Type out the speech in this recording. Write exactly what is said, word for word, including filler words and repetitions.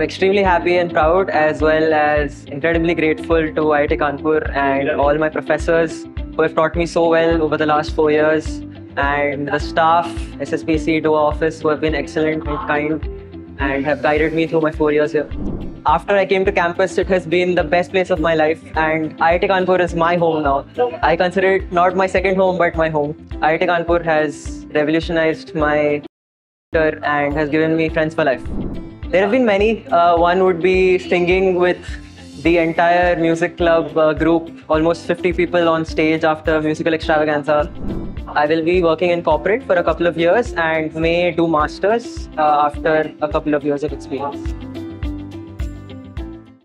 I'm extremely happy and proud, as well as incredibly grateful to I I T Kanpur and all my professors who have taught me so well over the last four years, and the staff, S S P C, D O A office, who have been excellent and kind and have guided me through my four years here. After I came to campus, it has been the best place of my life, and I I T Kanpur is my home now. I consider it not my second home, but my home. I I T Kanpur has revolutionized my career and has given me friends for life. There have been many. Uh, one would be singing with the entire music club uh, group, almost fifty people on stage after musical extravaganza. I will be working in corporate for a couple of years and may do masters uh, after a couple of years of experience.